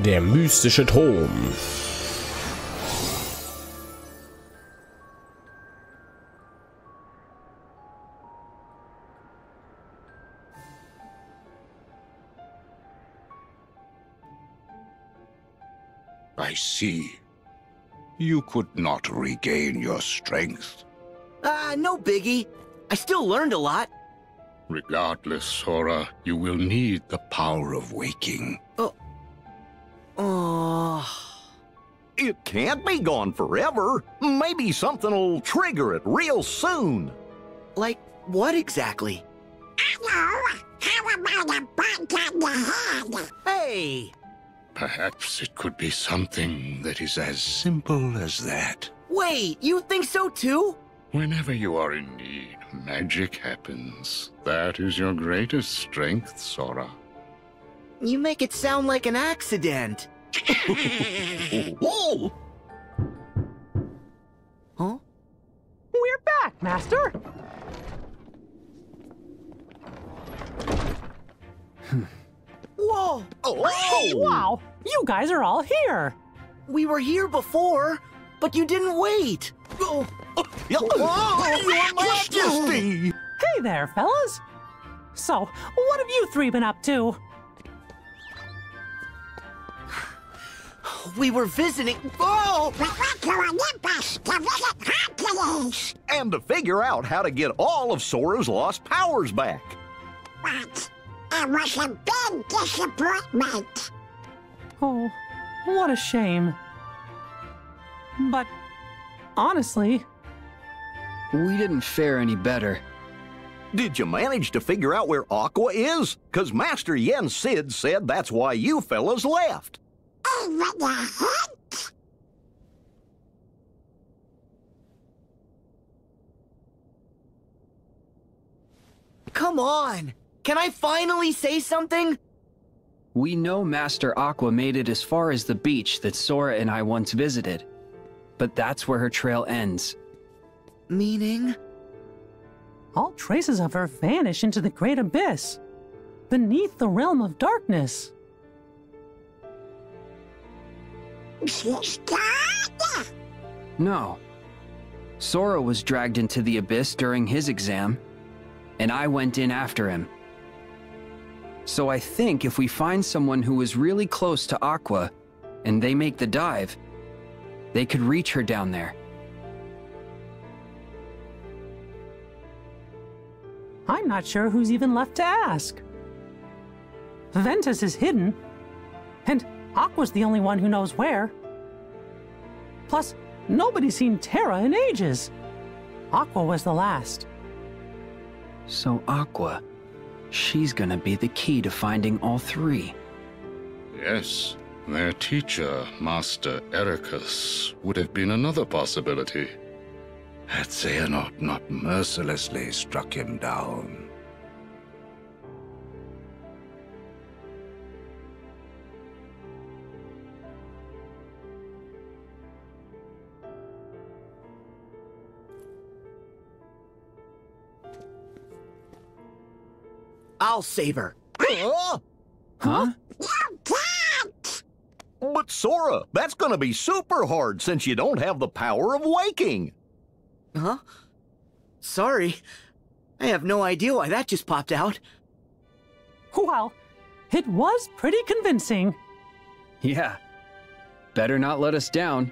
Der mystische Turm. I see. You could not regain your strength. Ah, uh, no biggie. I still learned a lot. Regardless, Sora, you will need the power of waking. Oh. Oh. It can't be gone forever. Maybe something'll trigger it real soon. Like what exactly? Hello. How about a butt on the head? Hey. Perhaps it could be something that is as simple as that. Wait, you think so too? Whenever you are in need, magic happens. That is your greatest strength, Sora. You make it sound like an accident. Whoa! Huh? We're back, Master! Whoa! Oh! Hey, wow! You guys are all here! We were here before, but you didn't wait! Oh! Oh. Oh. Your Majesty! Hey there, fellas! So, what have you three been up to? We were visiting. Oh! We went to Olympus to visit Hercules! And to figure out how to get all of Sora's lost powers back. But it was a big disappointment. Oh, what a shame. But honestly, we didn't fare any better. Did you manage to figure out where Aqua is? Because Master Yen Sid said that's why you fellas left. Over the head? Come on! Can I finally say something? We know Master Aqua made it as far as the beach that Sora and I once visited. But that's where her trail ends. Meaning? All traces of her vanish into the great abyss, beneath the Realm of Darkness. She's gone? No. Sora was dragged into the abyss during his exam, and I went in after him. So I think if we find someone who is really close to Aqua, and they make the dive, they could reach her down there. I'm not sure who's even left to ask. Ventus is hidden, and Aqua's the only one who knows where. Plus, nobody's seen Terra in ages. Aqua was the last. So Aqua, she's gonna be the key to finding all three. Yes, their teacher, Master Ericus, would have been another possibility. Had Xehanort not mercilessly struck him down. I'll save her. Huh? Huh? But Sora, that's gonna be super hard since you don't have the power of waking. Huh? Sorry. I have no idea why that just popped out. Well, it was pretty convincing. Yeah. Better not let us down.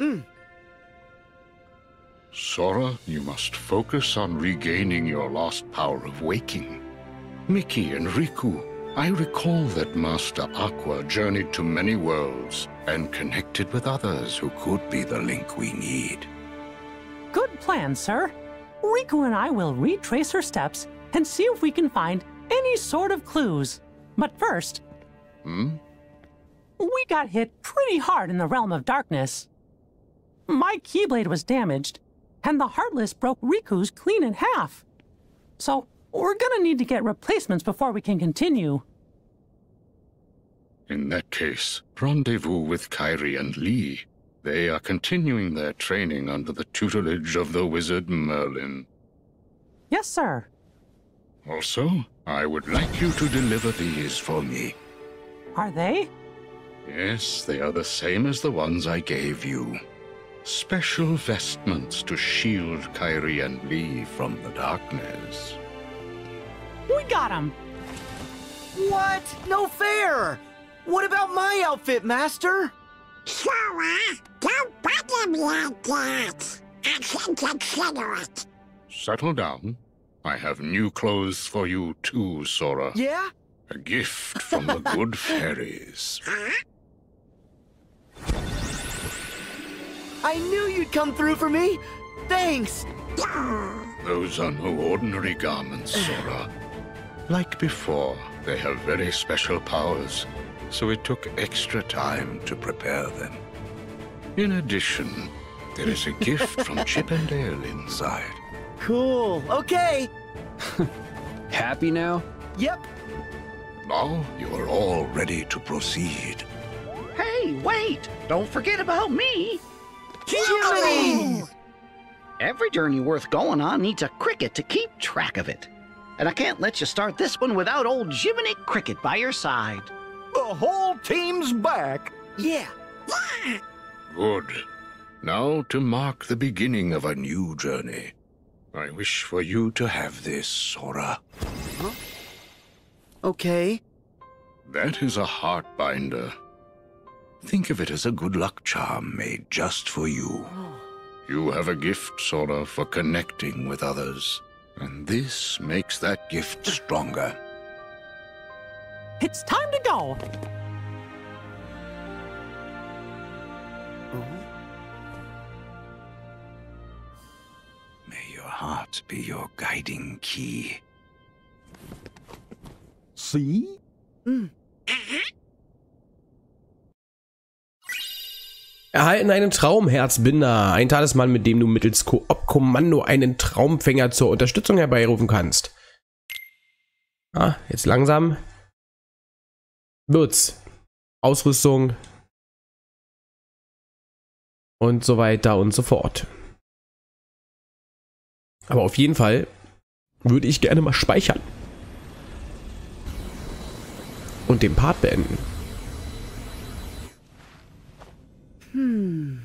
Mm. Sora, you must focus on regaining your lost power of waking. Mickey and Riku, I recall that Master Aqua journeyed to many worlds and connected with others who could be the link we need. Good plan, sir. Riku and I will retrace her steps and see if we can find any sort of clues. But first... Hmm? We got hit pretty hard in the Realm of Darkness. My Keyblade was damaged, and the Heartless broke Riku's clean in half. So we're gonna need to get replacements before we can continue. In that case, rendezvous with Kairi and Lee. They are continuing their training under the tutelage of the wizard Merlin. Yes, sir. Also, I would like you to deliver these for me. Are they? Yes, they are the same as the ones I gave you. Special vestments to shield Kairi and Lee from the darkness. We got them! What? No fair! What about my outfit, Master? Sora, don't bother me like that. I can consider it. Settle down. I have new clothes for you too, Sora. Yeah? A gift from the good fairies. Huh? I knew you'd come through for me. Thanks. Those are no ordinary garments, Sora. Like before, they have very special powers. So it took extra time to prepare them. In addition, there is a gift from Chip and Dale inside. Cool, okay. Happy now? Yep. Now you are all ready to proceed. Hey, wait! Don't forget about me! Jiminy! Every journey worth going on needs a cricket to keep track of it. And I can't let you start this one without old Jiminy Cricket by your side. The whole team's back. Yeah. Good. Now to mark the beginning of a new journey. I wish for you to have this, Sora. Huh? Okay. That is a heart binder. Think of it as a good luck charm made just for you. Oh. You have a gift, Sora, for connecting with others. And this makes that gift stronger. It's time to go! May your heart be your guiding key. See? Mm. Erhalten einen Traumherzbinder, ein Talisman, mit dem du mittels Koop-Kommando einen Traumfänger zur Unterstützung herbeirufen kannst. Ah, jetzt langsam. Wird's. Ausrüstung und so weiter und so fort. Aber auf jeden Fall würde ich gerne mal speichern und den Part beenden. Hm.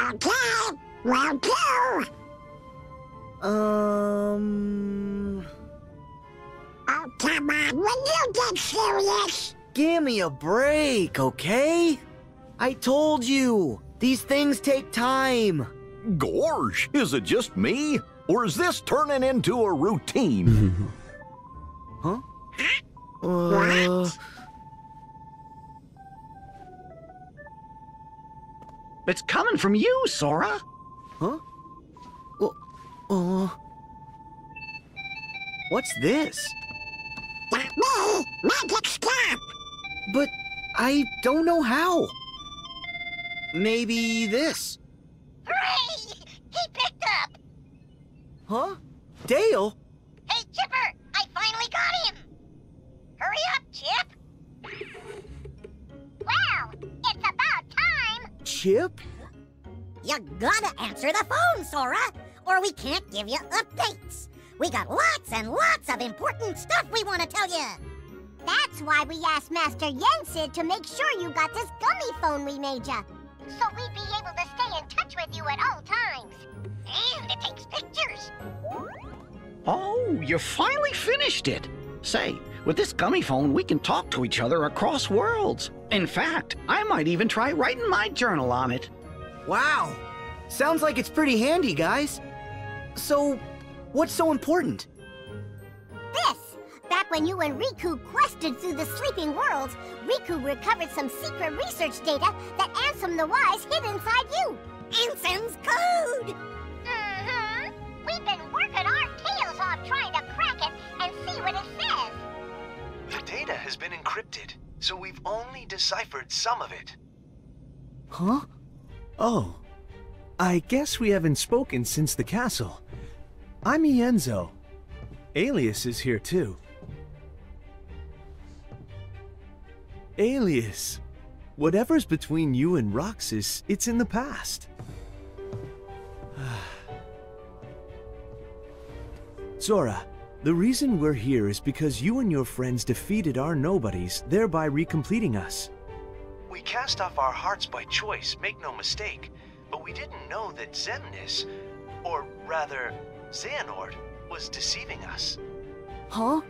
Okay, round two. Ähm... Oh, come on, will you get serious? Give me a break, okay? I told you, these things take time. Gorge, is it just me? Or is this turning into a routine? Huh? Uh... It's coming from you, Sora. Huh? Oh, oh. What's this? That will magic stop. But I don't know how. Maybe this. Hooray! He picked up. Huh? Dale? Hey, Chipper! I finally got him. Hurry up, Chip. Wow! It's about time. Chip? You gotta answer the phone, Sora, or we can't give you updates. We got lots and lots of important stuff we want to tell you. That's why we asked Master Yen Sid to make sure you got this gummy phone we made ya, so we'd be able to stay in touch with you at all times. And it takes pictures. Oh, you finally finished it. Say, with this gummy phone, we can talk to each other across worlds. In fact, I might even try writing my journal on it. Wow. Sounds like it's pretty handy, guys. So, what's so important? This! Back when you and Riku quested through the sleeping worlds, Riku recovered some secret research data that Ansem the Wise hid inside you. Ansem's code! Mm-hmm. We've been working our tails off trying to crack it and see what it says. The data has been encrypted, so we've only deciphered some of it. Huh? Oh, I guess we haven't spoken since the castle. I'm Ienzo. Alias is here too. Alias, whatever's between you and Roxas, it's in the past. Sora, the reason we're here is because you and your friends defeated our nobodies, thereby recompleting us. We cast off our hearts by choice, make no mistake, but we didn't know that Xemnas, or rather, Xehanort, was deceiving us. Huh?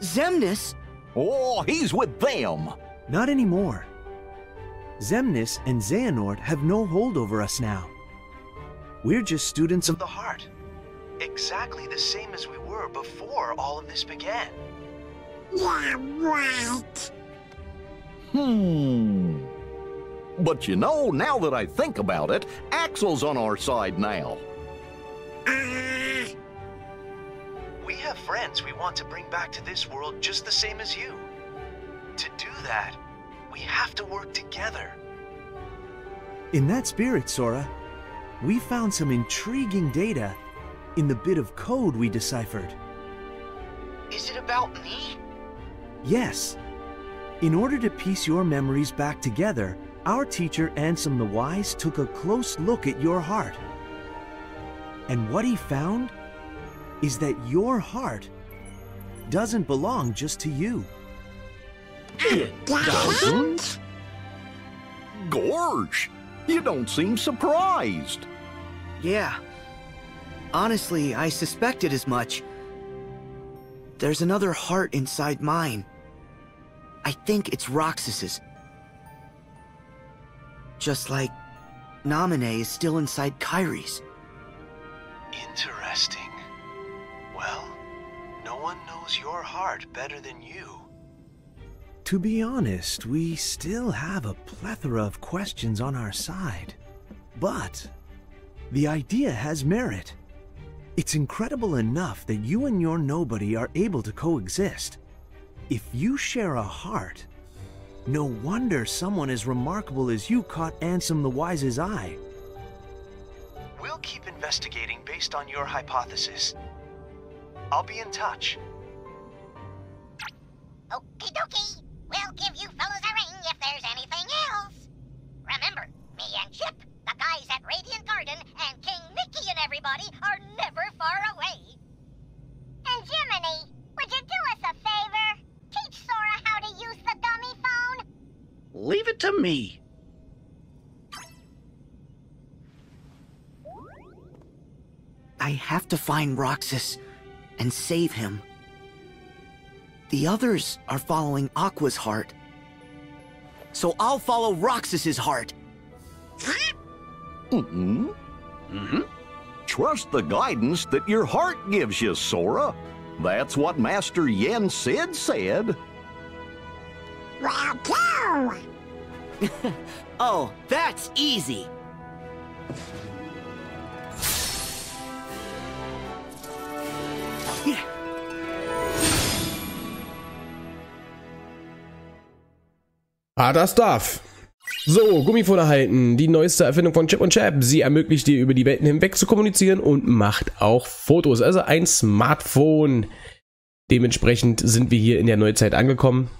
Xemnas? Oh, he's with them! Not anymore. Xemnas and Xehanort have no hold over us now. We're just students of the heart. Exactly the same as we were before all of this began. Yeah, right. Hmm. But you know, now that I think about it, Axel's on our side now. Uh... We have friends we want to bring back to this world just the same as you. To do that, we have to work together. In that spirit, Sora, we found some intriguing data in the bit of code we deciphered. Is it about me? Yes. In order to piece your memories back together, our teacher Ansem the Wise took a close look at your heart. And what he found is that your heart doesn't belong just to you. It doesn't? Gorge, you don't seem surprised. Yeah. Honestly, I suspected as much. There's another heart inside mine. I think it's Roxas's. Just like Naminé is still inside Kairi's. Interesting. Well, no one knows your heart better than you. To be honest, we still have a plethora of questions on our side. But the idea has merit. It's incredible enough that you and your nobody are able to coexist. If you share a heart, no wonder someone as remarkable as you caught Ansem the Wise's eye. We'll keep investigating based on your hypothesis. I'll be in touch. Okie dokie. We'll give you fellas a ring if there's anything else. Remember, me and Chip, the guys at Radiant Garden, and King Mickey and everybody are never far away. And Jiminy, would you do us a favor? Teach Sora how to use the dummy phone? Leave it to me. I have to find Roxas and save him. The others are following Aqua's heart. So I'll follow Roxas's heart. Mm-hmm. Mm-hmm. Trust the guidance that your heart gives you, Sora. That's what Master Yen Sid said. Wow! Oh, that's easy. Ah, das darf. So, Gummiphone erhalten. Die neueste Erfindung von Chip und Chap. Sie ermöglicht dir, über die Welten hinweg zu kommunizieren und macht auch Fotos. Also ein Smartphone. Dementsprechend sind wir hier in der Neuzeit angekommen.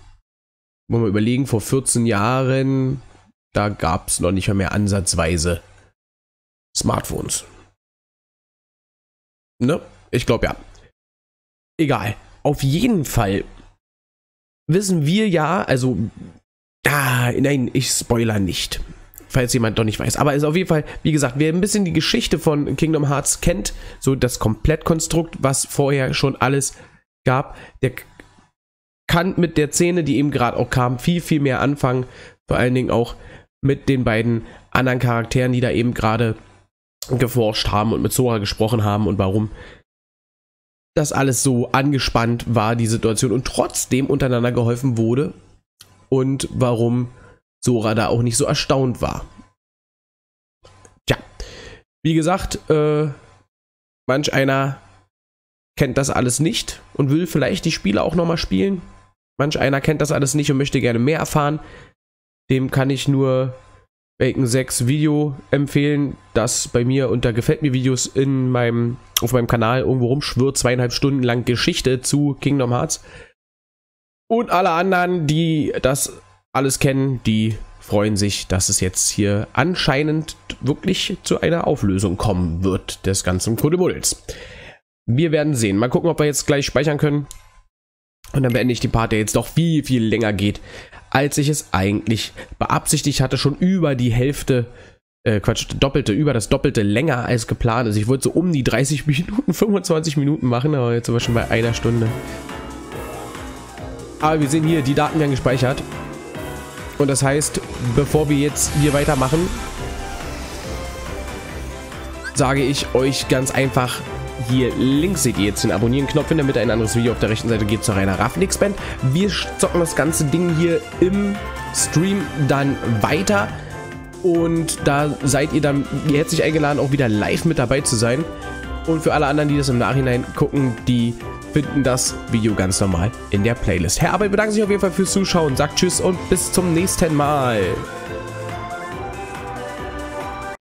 Wollen wir überlegen, vor vierzehn Jahren, da gab es noch nicht mal mehr ansatzweise Smartphones. Ne? Ich glaube ja. Egal. Auf jeden Fall wissen wir ja, also... Ah, nein, ich spoiler nicht, falls jemand doch nicht weiß. Aber ist auf jeden Fall, wie gesagt, wer ein bisschen die Geschichte von Kingdom Hearts kennt, so das Komplettkonstrukt, was vorher schon alles gab, der kann mit der Szene, die eben gerade auch kam, viel, viel mehr anfangen. Vor allen Dingen auch mit den beiden anderen Charakteren, die da eben gerade geforscht haben und mit Sora gesprochen haben und warum das alles so angespannt war, die Situation, und trotzdem untereinander geholfen wurde. Und warum Sora da auch nicht so erstaunt war. Tja, wie gesagt, äh, manch einer kennt das alles nicht und will vielleicht die Spiele auch nochmal spielen. Manch einer kennt das alles nicht und möchte gerne mehr erfahren. Dem kann ich nur Bacon sechs Video empfehlen, das bei mir unter Gefällt mir Videos in meinem, auf meinem Kanal irgendwo rumschwirrt, zweieinhalb Stunden lang Geschichte zu Kingdom Hearts. Und alle anderen, die das alles kennen, die freuen sich, dass es jetzt hier anscheinend wirklich zu einer Auflösung kommen wird des ganzen Kuddelmuddels. Wir werden sehen. Mal gucken, ob wir jetzt gleich speichern können. Und dann beende ich den Part, der jetzt doch viel, viel länger geht, als ich es eigentlich beabsichtigt hatte. Schon über die Hälfte, äh, Quatsch, doppelte, über das Doppelte länger als geplant ist. Ich wollte so um die dreißig Minuten, fünfundzwanzig Minuten machen, aber jetzt sind wir schon bei einer Stunde. Aber wir sehen hier, die Daten werden gespeichert. Und das heißt, bevor wir jetzt hier weitermachen, sage ich euch ganz einfach, hier links seht ihr jetzt den Abonnieren-Knopf, in der Mitte ein anderes Video, auf der rechten Seite geht es zu einer Raffnix-Band. Wir zocken das ganze Ding hier im Stream dann weiter. Und da seid ihr dann herzlich eingeladen, auch wieder live mit dabei zu sein. Und für alle anderen, die das im Nachhinein gucken, die... finden das Video ganz normal in der Playlist. Herr Arbeit bedankt sich auf jeden Fall fürs Zuschauen, sagt Tschüss und bis zum nächsten Mal.